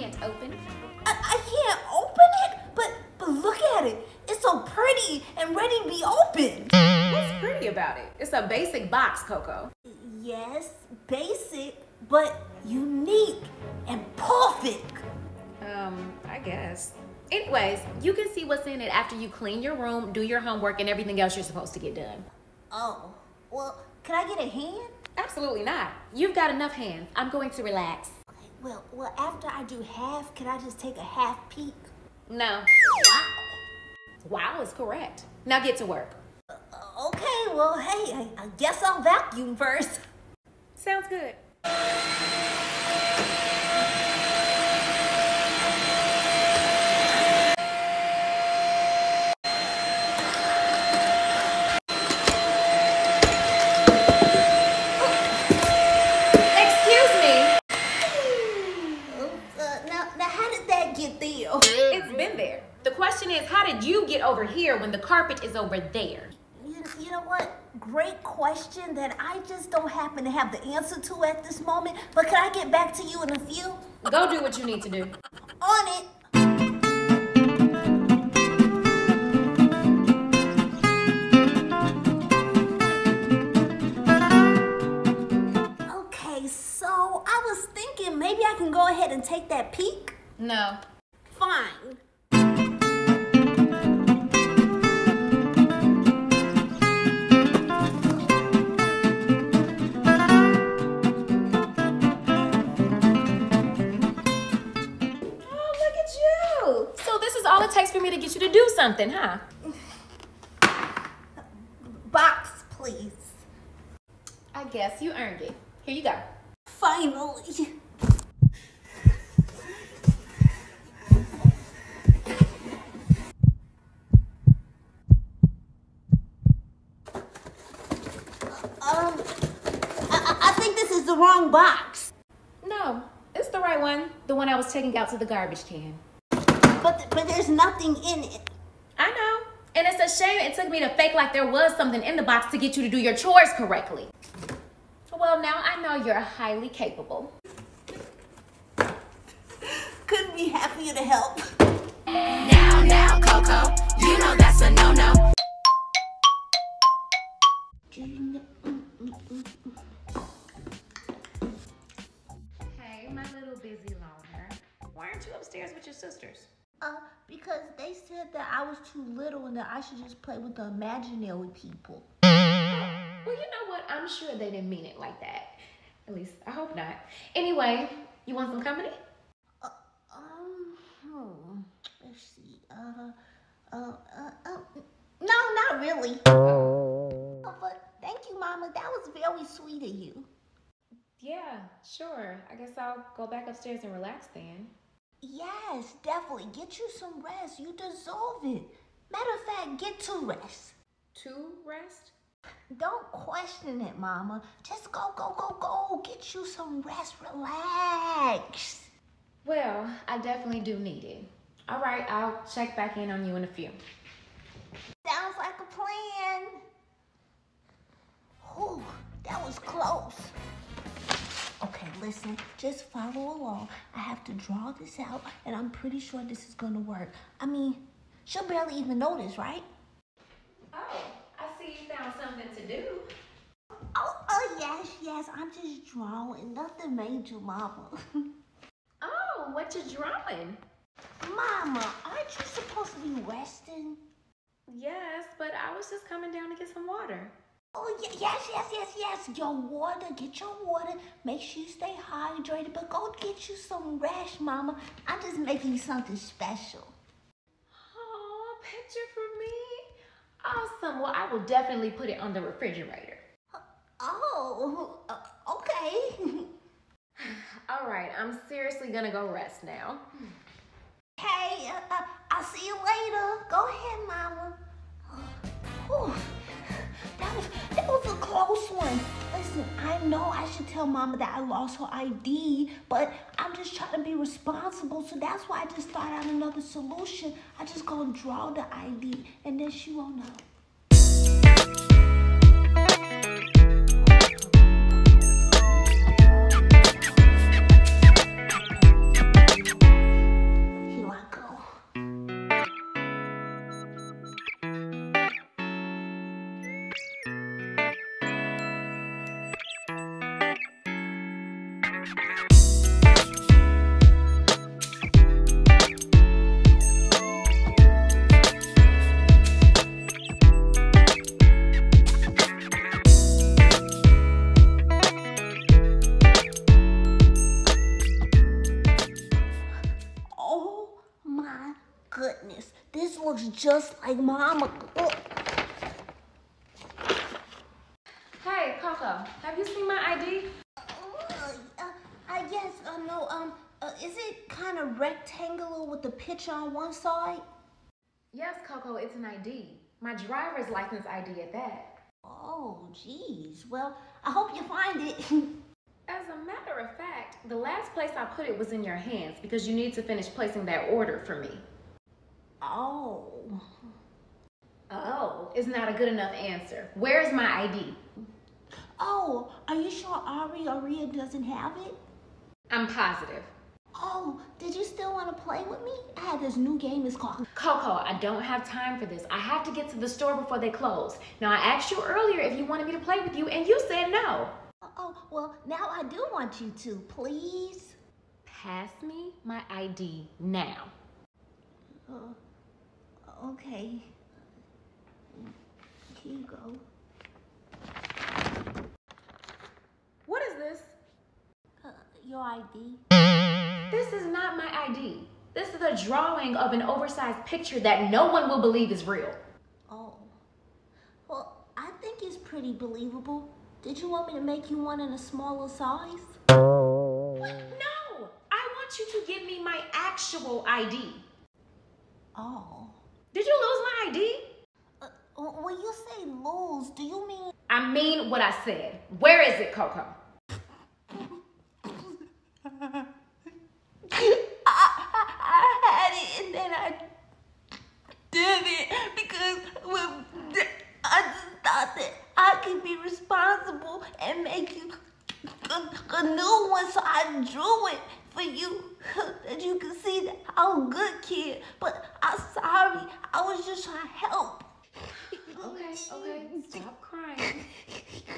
can't open. I can't open it? But look at it. It's so pretty and ready to be opened. What's pretty about it? It's a basic box, Coco. Yes, basic, but unique and perfect. I guess. Anyways, you can see what's in it after you clean your room, do your homework, and everything else you're supposed to get done. Oh, well, can I get a hand? Absolutely not. You've got enough hands. I'm going to relax. Okay, well, after I do half, can I just take a half peek? No. Wow is correct. Now get to work. Okay, well, hey, I guess I'll vacuum first. Sounds good. Over here when the carpet is over there. You know what? Great question that I just don't happen to have the answer to at this moment, but can I get back to you in a few? Go do what you need to do. On it. Okay, so I was thinking maybe I can go ahead and take that peek? No. Fine. All it takes for me to get you to do something, huh? Box, please. I guess you earned it. Here you go. Finally. I think this is the wrong box. No, it's the right one. The one I was taking out to the garbage can. But there's nothing in it. I know. And it's a shame it took me to fake like there was something in the box to get you to do your chores correctly. Well, now I know you're highly capable. Couldn't be happier to help. Now, Coco, you know that's a no-no. Hey, my little busy loner. Why aren't you upstairs with your sisters? Because they said that I was too little and that I should just play with the imaginary people. Well, you know what? I'm sure they didn't mean it like that. At least, I hope not. Anyway, you want some company? Let's see. No, not really. Oh, but thank you, Mama. That was very sweet of you. Yeah, sure. I guess I'll go back upstairs and relax then. Yes, definitely. Get you some rest. You deserve it. Matter of fact, get to rest. To rest? Don't question it, Mama. Just go. Get you some rest. Relax. Well, I definitely do need it. All right, I'll check back in on you in a few. Sounds like a plan. Whew, that was close. Okay, listen, just follow along. I have to draw this out, and I'm pretty sure this is gonna work. I mean, she'll barely even notice, right? Oh, I see you found something to do. Oh, yes, I'm just drawing. Nothing major, Mama. Oh, what you drawing? Mama, aren't you supposed to be resting? Yes, but I was just coming down to get some water. Oh, yes. Get your water. Make sure you stay hydrated, but go get you some rest, Mama. I'm just making something special. Oh, a picture for me? Awesome. Well, I will definitely put it on the refrigerator. Oh, okay. All right, I'm seriously going to go rest now. Hey, I'll see you later. Go ahead, Mama. Whew. That was a close one. Listen, I know I should tell Mama that I lost her ID, but I'm just trying to be responsible, so that's why I just thought out another solution. I just gonna draw the ID, and then she won't know. just like Mama. Oh. Hey, Coco, have you seen my ID? Yes, no, is it kind of rectangular with the picture on one side? Yes, Coco, it's an ID. My driver's license ID at that. Oh, geez. Well, I hope you find it. As a matter of fact, the last place I put it was in your hands because you need to finish placing that order for me. Oh, it's not a good enough answer. Where is my ID? Oh, are you sure Aria doesn't have it? I'm positive. Oh, did you still want to play with me? I had this new game, it's called... Coco, I don't have time for this. I have to get to the store before they close. Now, I asked you earlier if you wanted me to play with you, and you said no. Oh, well, now I do want you to. Please? Pass me my ID now. Okay. Here you go. What is this? Your ID. This is not my ID. This is a drawing of an oversized picture that no one will believe is real. Oh. Well, I think it's pretty believable. Did you want me to make you one in a smaller size? What? No! I want you to give me my actual ID. Oh. Did you lose my ID? When you say lose, do you mean... I mean what I said. Where is it, Coco? I had it and then I did it because I just thought that I could be responsible and make you a new one, so I drew it for you that you could see that I'm a good kid, but I'm sorry, I was just trying to help. Okay, stop crying.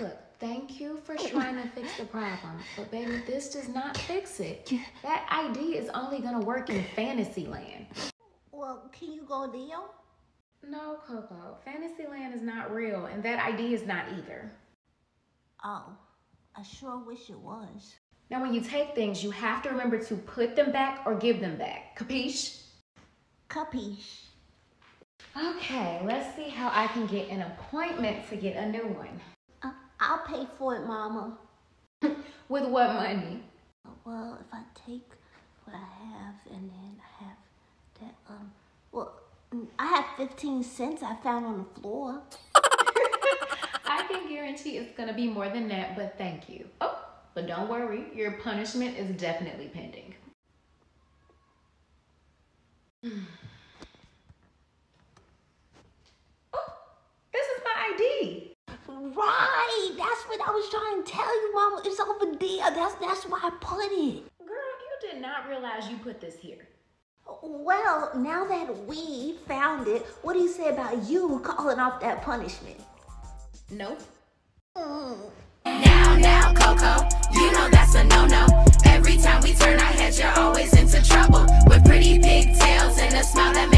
Look, thank you for trying to fix the problem, but baby, this does not fix it. That ID is only gonna work in Fantasyland. Well, can you go deal? No, Coco, Fantasyland is not real, and that ID is not either. Oh, I sure wish it was. Now, when you take things, you have to remember to put them back or give them back. Capiche? Capiche. Okay, let's see how I can get an appointment to get a new one. I'll pay for it, Mama. With what money? Well, if I take what I have and then I have that, well, I have 15 cents I found on the floor. I can guarantee it's going to be more than that, but thank you. Oh, but don't worry, your punishment is definitely pending. Right, that's what I was trying to tell you, Mama. It's over there. That's why I put it. Girl, you did not realize you put this here. Well, now that we found it, what do you say about you calling off that punishment? Nope. Now, Coco, you know that's a no-no. Every time we turn our heads, you're always into trouble. With pretty pigtails and a smile that